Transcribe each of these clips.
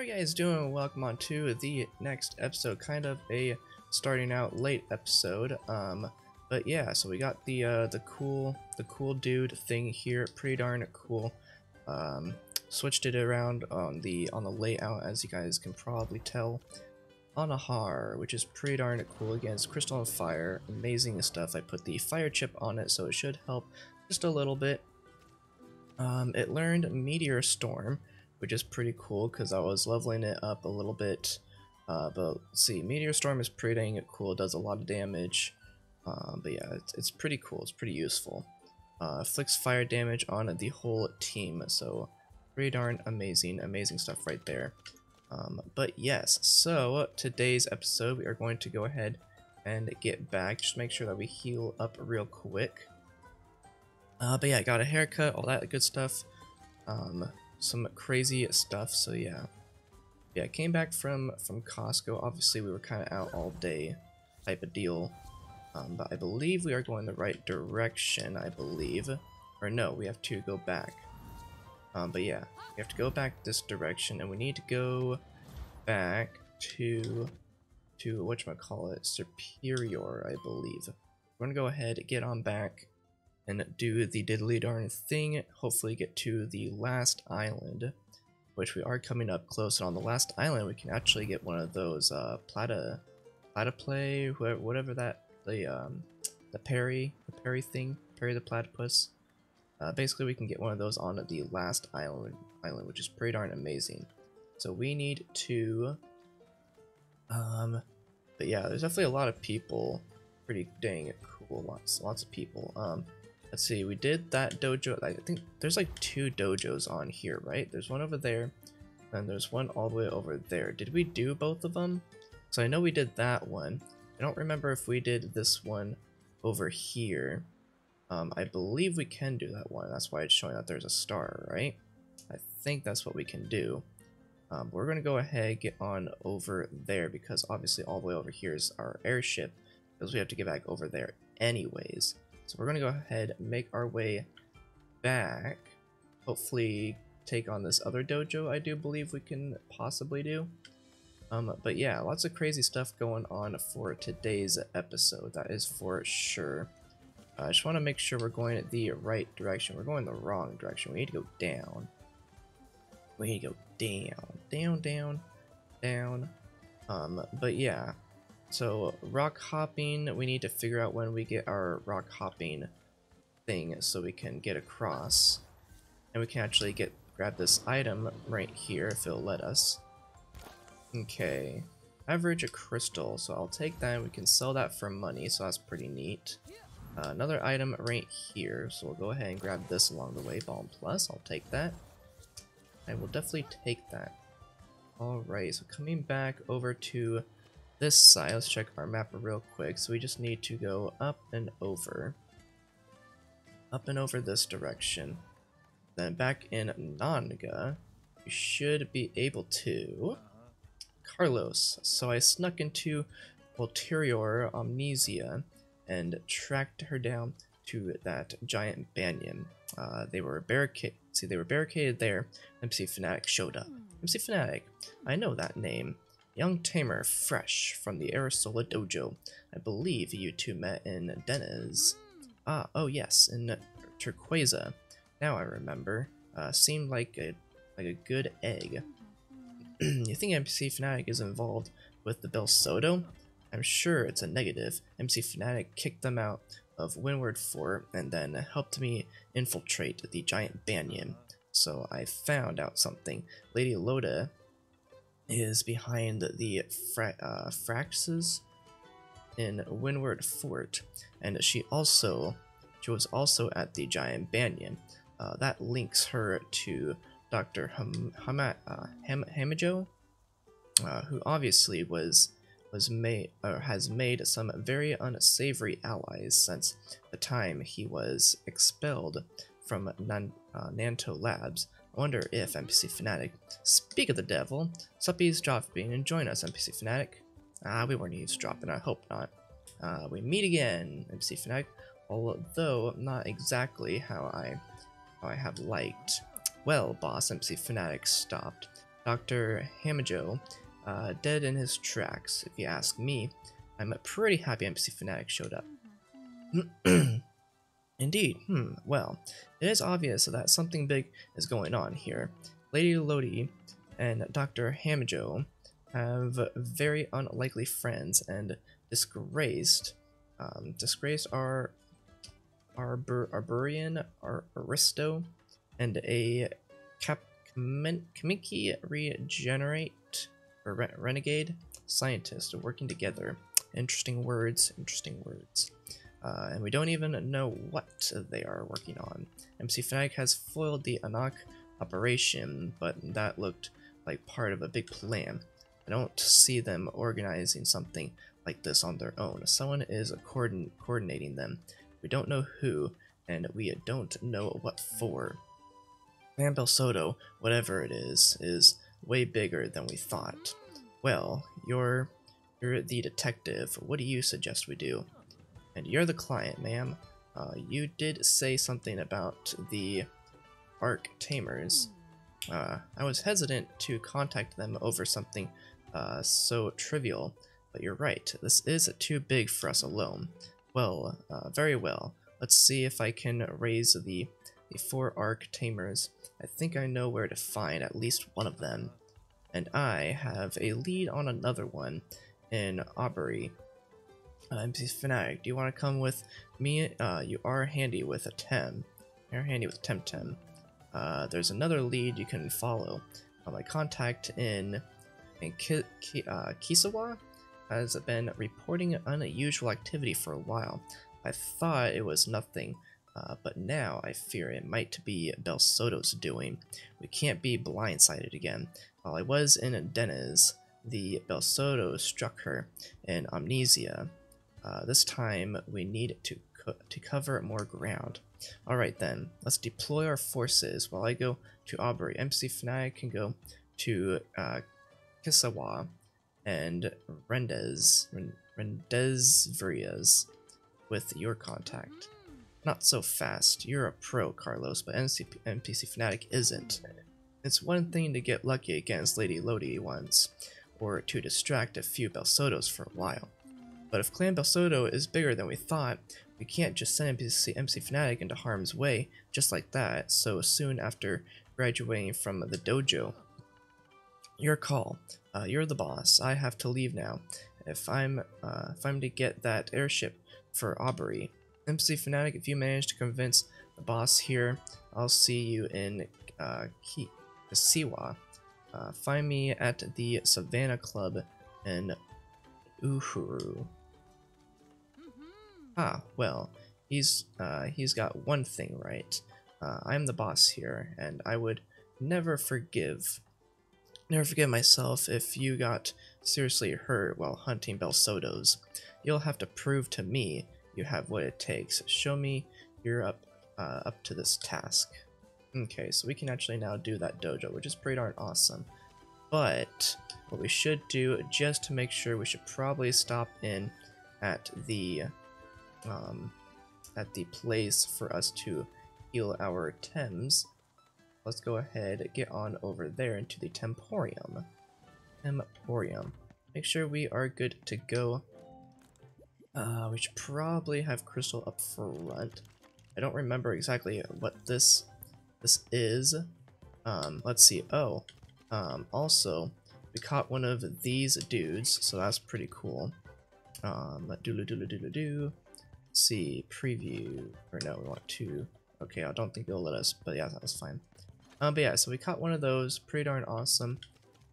are you guys doing? Welcome on to the next episode, kind of a starting out late episode. But yeah, so we got the cool dude thing here, pretty darn cool. Switched it around on the layout, as you guys can probably tell. Anahar, which is pretty darn cool. Again, it's crystal and fire, amazing stuff. I put the fire chip on it, so it should help just a little bit. It learned Meteor Storm, which is pretty cool because I was leveling it up a little bit. But let's see, Meteor Storm is pretty dang cool. It does a lot of damage. But yeah, it's pretty cool. It's pretty useful. Inflicts fire damage on the whole team, so pretty darn amazing stuff right there. But yes, so today's episode we are going to go ahead and get back. Just make sure that we heal up real quick. But yeah, I got a haircut, all that good stuff. Some crazy stuff, so yeah. Yeah, I came back from Costco. Obviously we were kind of out all day type of deal. But I believe we are going the right direction, I believe. Or no, we have to go back. But yeah, we have to go back this direction, and we need to go back to whatchamacallit, Superior, I believe. We're gonna go ahead, get on back, and do the diddly darn thing, hopefully get to the last island, which we are coming up close, and on the last island we can actually get one of those platyplay, whatever that, the parry thing, parry the platypus. Basically, we can get one of those on the last island, which is pretty darn amazing. So we need to, but yeah, there's definitely a lot of people. Pretty dang cool, lots of people. Let's see, we did that dojo. I think there's like two dojos on here, right? There's one over there, and there's one all the way over there. Did we do both of them? So I know we did that one. I don't remember if we did this one over here. I believe we can do that one. That's why it's showing that there's a star, right? I think that's what we can do. We're going to go ahead, get on over there, because obviously all the way over here is our airship, because we have to get back over there anyways. So we're going to go ahead, make our way back, hopefully take on this other dojo I do believe we can possibly do. But yeah, lots of crazy stuff going on for today's episode, that is for sure. I just want to make sure we're going the right direction. We're going the wrong direction. We need to go down. We need to go down. But yeah, so rock hopping. We need to figure out when we get our rock hopping thing so we can get across, and we can actually grab this item right here if it'll let us. Okay, average a crystal. So I'll take that, and we can sell that for money. So that's pretty neat. Another item right here, so we'll go ahead and grab this along the way. Bomb plus, I'll take that. I will definitely take that. Alright, so coming back over to this side, let's check our map real quick. So we just need to go up and over. Up and over this direction. Then back in Nanga, we should be able to... Carlos. So I snuck into Ulterior Amnesia and tracked her down to that giant banyan. They were barricaded there. NPC Fanatic showed up. NPC Fanatic, I know that name. Young tamer, fresh from the Aerosola dojo. I believe you two met in Dennis. Ah, oh yes, in Turquaza. Now I remember. Seemed like a good egg. You think NPC Fanatic is involved with the Belsoto? I'm sure it's a negative. MC Fanatic kicked them out of Windward Fort and then helped me infiltrate the giant banyan. So I found out something. Lady Lodi is behind the Fraxes in Windward Fort, and she was also at the giant banyan. That links her to Dr. Hamijo, who obviously has made some very unsavory allies since the time he was expelled from Nanto Labs. I wonder if NPC Fanatic. Speak of the devil, Suppy's dropping and join us, NPC Fanatic. We weren't eavesdropping, I hope not. We meet again, NPC Fanatic, although not exactly how I have liked. Well, boss, NPC Fanatic stopped. Dr. Hamijo, dead in his tracks, if you ask me. I'm pretty happy NPC Fanatic showed up. Indeed, well, it is obvious that something big is going on here. Lady Lodi and Dr. Hamijo have very unlikely friends and disgraced Arburian, Aristo, and a Kamiki renegade scientist working together. Interesting words. And we don't even know what they are working on. MC Fanatic has foiled the Anak operation, but that looked like part of a big plan. I don't see them organizing something like this on their own. Someone is coordinating them. We don't know who, and we don't know what for. Clan Belsoto, whatever it is way bigger than we thought. Well, you're the detective. What do you suggest we do? And you're the client, ma'am. You did say something about the Arc Tamers. I was hesitant to contact them over something so trivial, but you're right. This is too big for us alone. Well, very well. Let's see if I can raise the four Arc Tamers. I think I know where to find at least one of them. And I have a lead on another one in Aubrey. MC Fanatic, do you want to come with me? You are handy with a Tem. You're handy with Temtem. There's another lead you can follow. My contact in Kisiwa has been reporting unusual activity for a while. I thought it was nothing, but now I fear it might be Belsoto's doing. We can't be blindsided again. While I was in Dennis, the Belsoto struck her in Amnesia. This time, we need to cover more ground. Alright then, let's deploy our forces while I go to Aubrey. MC Fanatic can go to Kisiwa and Rendez-Vrias with your contact. Not so fast. You're a pro, Carlos, but NPC Fanatic isn't. It's one thing to get lucky against Lady Lodi once, or to distract a few Belsotos for a while. But if Clan Belsoto is bigger than we thought, we can't just send MC Fanatic into harm's way just like that so soon after graduating from the dojo. Your call. You're the boss. I have to leave now. If I'm to get that airship for Aubrey. MC Fanatic, if you manage to convince the boss here, I'll see you in Kisiwa. Find me at the Savannah Club in Uhuru. Ah, well, he's got one thing right. I'm the boss here, and I would never forgive myself if you got seriously hurt while hunting Belsotos. You'll have to prove to me you have what it takes. Show me you're up to this task. Okay, so we can actually now do that dojo, which is pretty darn awesome. But what we should do, just to make sure, we should probably stop in at the place for us to heal our Tems. Let's go ahead and get on over there into the Temporium. Make sure we are good to go. We should probably have Crystal up front. I don't remember exactly what this is. Let's see. Oh. Also, we caught one of these dudes, so that's pretty cool. Let's see, preview, or no, we want to, okay, I don't think they'll let us, but yeah, that was fine. But yeah, so we caught one of those, pretty darn awesome.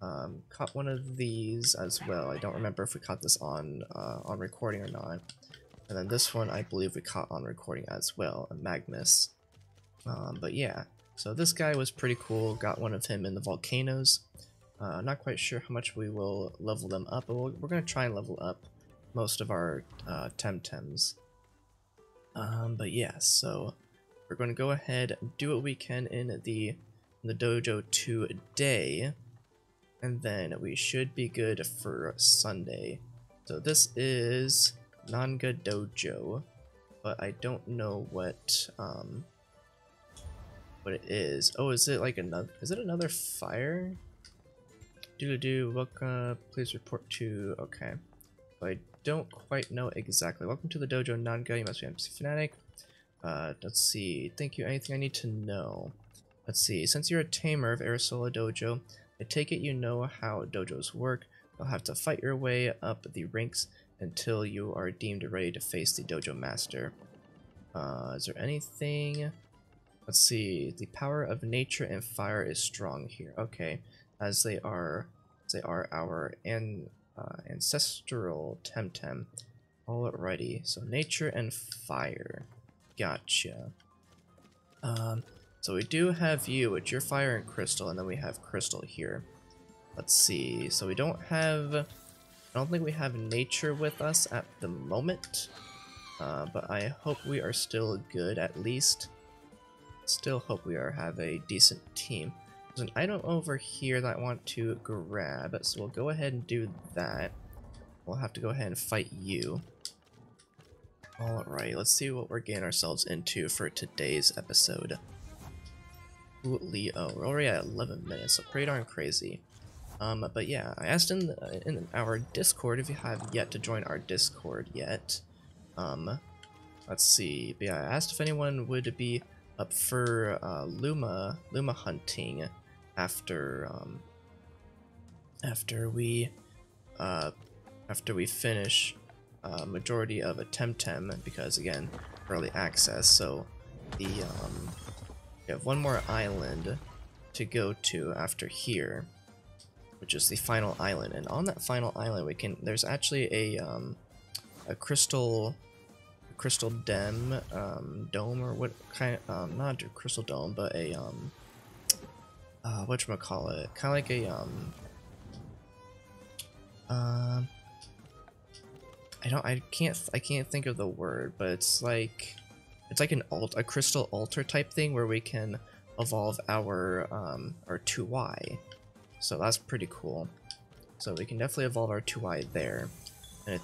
Caught one of these as well. I don't remember if we caught this on recording or not. And then this one, I believe we caught on recording as well, a Magnus. But yeah. So this guy was pretty cool, got one of him in the volcanoes. Not quite sure how much we will level them up, but we're going to try and level up most of our Temtems. But yeah, so we're going to go ahead and do what we can in the dojo today, and then we should be good for Sunday. So this is Nanga Dojo, but I don't know what it is. Oh, is it another fire? Welcome, please report to, okay. I don't quite know exactly. Welcome to the dojo, Nanga, you must be NPC Fanatic. Let's see, thank you, anything I need to know? Let's see, since you're a tamer of Aerosola dojo, I take it you know how dojos work. You'll have to fight your way up the ranks until you are deemed ready to face the dojo master. Is there anything? Let's see, the power of nature and fire is strong here. Okay, as they are our ancestral Temtem. Alrighty, so nature and fire. Gotcha. So we do have you, which you're fire and crystal, and then we have crystal here. Let's see, so we don't have, I don't think we have nature with us at the moment, but I hope we are still good at least. Still hope we are have a decent team. There's an item over here that I want to grab, so we'll go ahead and do that. We'll have to go ahead and fight you. Alright, let's see what we're getting ourselves into for today's episode. Ooh, Leo, we're already at 11 minutes, so pretty darn crazy. But yeah, I asked in our Discord if you have yet to join our Discord yet. Let's see. But yeah, I asked if anyone would be up for Luma hunting after we finish majority of a Temtem, because again, early access. So the we have one more island to go to after here, which is the final island, and on that final island we can, there's actually a crystal dome, or what kind of, not a crystal dome, but a whatchamacallit, kind of like a I can't think of the word, but it's like a crystal altar type thing where we can evolve our 2Y. So that's pretty cool. So we can definitely evolve our 2Y there, and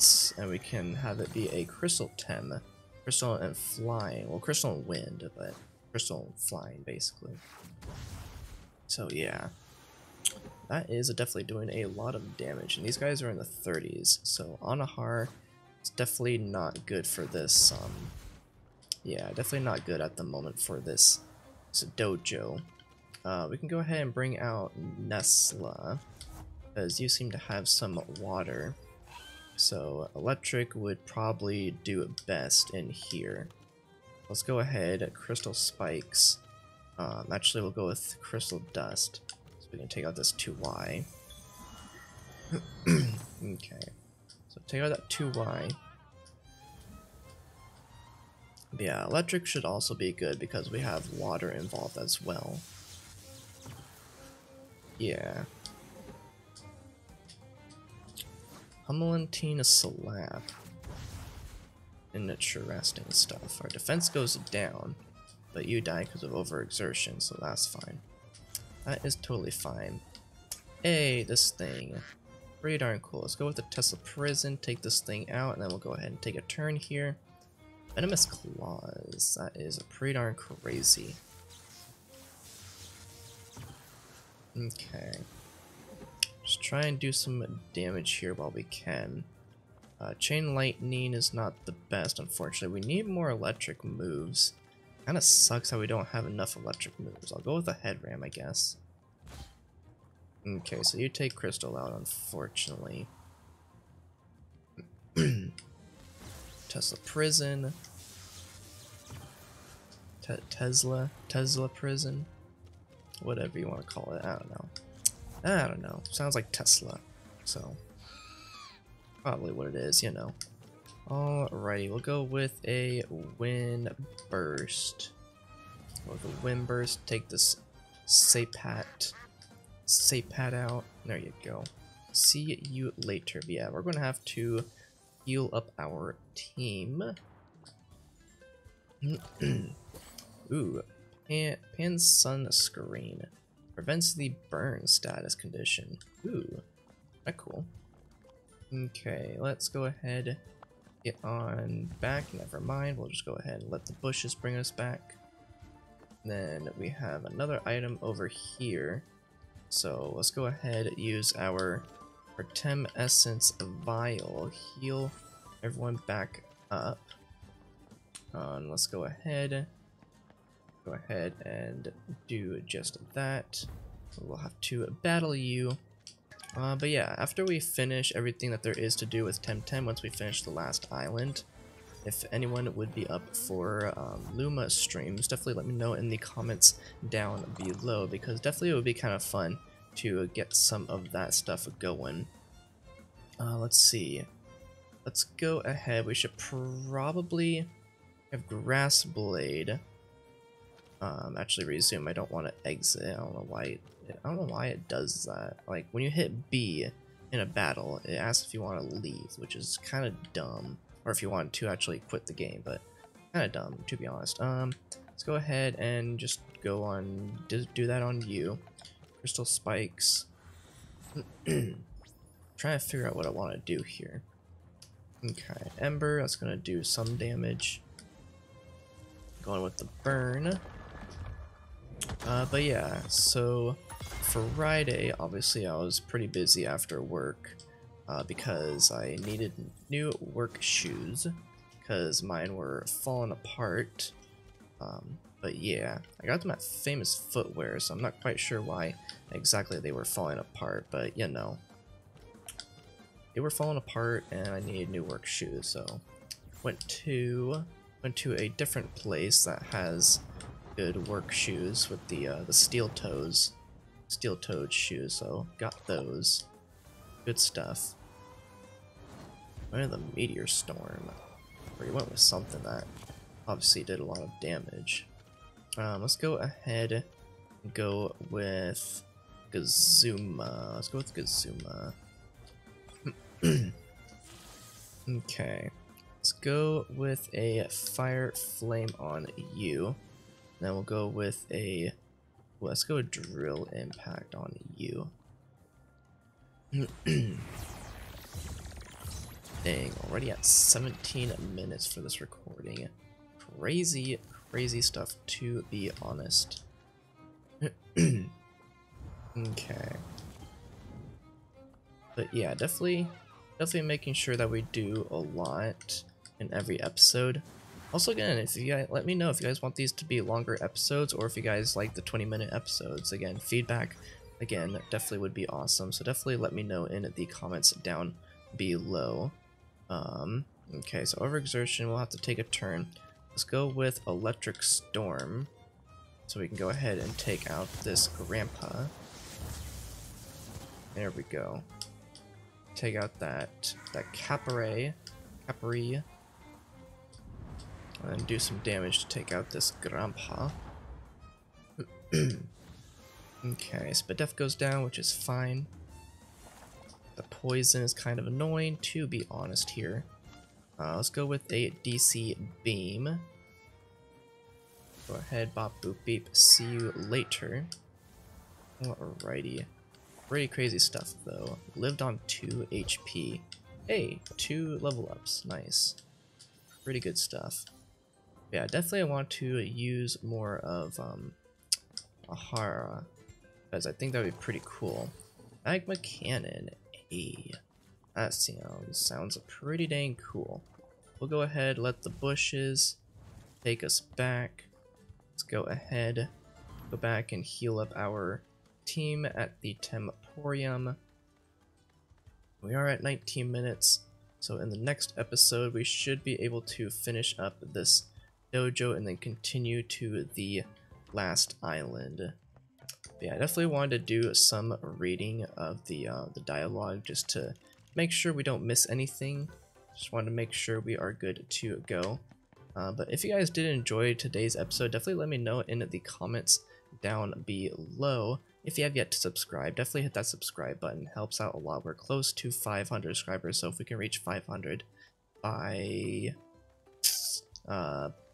we can have it be a crystal tem, crystal and flying. Well, crystal and wind, but crystal and flying basically. So yeah, that is definitely doing a lot of damage, and these guys are in the 30s. So Anahar is definitely not good for this. Yeah, definitely not good at the moment for this. It's a dojo. We can go ahead and bring out Nesla, because you seem to have some water. So electric would probably do it best in here. Let's go ahead, crystal spikes. Actually, we'll go with crystal dust, so we can take out this 2Y. Okay, so take out that 2Y. But yeah, electric should also be good because we have water involved as well. Yeah. Hummelantina slap. Interesting stuff. Our defense goes down, but you die because of overexertion, so that's fine. That is totally fine. Hey, this thing. Pretty darn cool. Let's go with the Tesla Prison, take this thing out, and then we'll go ahead and take a turn here. Venomous Claws. That is pretty darn crazy. Okay, just try and do some damage here while we can. Chain lightning is not the best, unfortunately. We need more electric moves. Kind of sucks how we don't have enough electric moves. I'll go with a head ram, I guess. Okay, so you take crystal out, unfortunately. Tesla prison. Tesla prison. Whatever you want to call it, I don't know. Sounds like Tesla, so probably what it is, you know. Alrighty, we'll go with a wind burst. Take this Sapat out. There you go. See you later. But yeah, we're gonna have to heal up our team. Ooh. Pan sunscreen prevents the burn status condition. Ooh, that's cool. Okay, let's go ahead, get on back. Never mind, we'll just go ahead and let the bushes bring us back. Then we have another item over here. So let's go ahead and use our Tem Essence Vial. Heal everyone back up. Let's go ahead and do just that. We'll have to battle you. But yeah, after we finish everything that there is to do with Temtem, once we finish the last island, if anyone would be up for Luma streams, definitely let me know in the comments down below, because definitely it would be kind of fun to get some of that stuff going. Let's see. Let's go ahead. We should probably have Grass Blade. Actually resume. I don't want to exit. I don't know why it does that. Like when you hit B in a battle, it asks if you want to leave, which is kind of dumb, or if you want to actually quit the game, but kind of dumb to be honest. Let's go ahead and just go on, do that on you. Crystal spikes. Trying to figure out what I want to do here. Okay, Ember, that's gonna do some damage. Going with the burn. But yeah, so Friday, obviously I was pretty busy after work because I needed new work shoes because mine were falling apart. But yeah, I got them at Famous Footwear, so I'm not quite sure why exactly they were falling apart, but you know, they were falling apart and I needed new work shoes, so went to a different place that has good work shoes with the steel-toed shoes, so got those. Good stuff. Went to the Meteor Storm, where you went with something that obviously did a lot of damage. Let's go ahead and go with Kazuma. Let's go with Kazuma. Okay. Let's go with a Fire Flame on you. Then we'll go with a... Well, let's go with Drill Impact on you. Dang, already at 17 minutes for this recording. Crazy, crazy stuff to be honest. Okay. But yeah, definitely making sure that we do a lot in every episode. Also, again, if you guys, let me know if you guys want these to be longer episodes or if you guys like the 20-minute episodes. Again, feedback, again, definitely would be awesome. So definitely let me know in the comments down below. Okay, so Overexertion, we'll have to take a turn. Let's go with Electric Storm, so we can go ahead and take out this grandpa. There we go. Take out that Capri. And then do some damage to take out this grandpa. Okay, Spadef goes down, which is fine. The poison is kind of annoying, to be honest here. Let's go with a DC Beam. Go ahead, bop, boop, beep. See you later. Alrighty. Pretty crazy stuff, though. Lived on 2 HP. Hey, 2 level ups. Nice. Pretty good stuff. Yeah, definitely I want to use more of Ahara, because I think that would be pretty cool. Magma Cannon, hey, that sounds pretty dang cool. We'll go ahead, let the bushes take us back. Let's go ahead, go back and heal up our team at the Temporium. We are at 19 minutes, so in the next episode we should be able to finish up this dojo and then continue to the last island. But yeah, I definitely wanted to do some reading of the dialogue just to make sure we don't miss anything. Just wanted to make sure we are good to go. But if you guys did enjoy today's episode, definitely let me know in the comments down below. If you have yet to subscribe, definitely hit that subscribe button. Helps out a lot. We're close to 500 subscribers, so if we can reach 500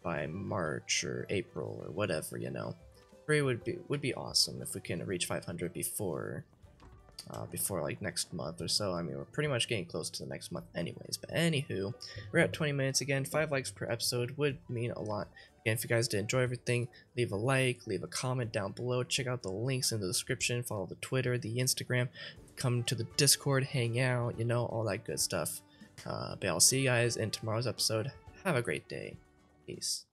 by March or April or whatever, you know, it would be awesome if we can reach 500 before like next month or so. I mean, we're pretty much getting close to the next month anyways, but anywho, we're at 20 minutes again. 5 likes per episode would mean a lot Again, if you guys did enjoy everything, leave a like, leave a comment down below, check out the links in the description, follow the Twitter, the Instagram, come to the Discord, hang out, you know, all that good stuff. But I'll see you guys in tomorrow's episode. Have a great day. Peace.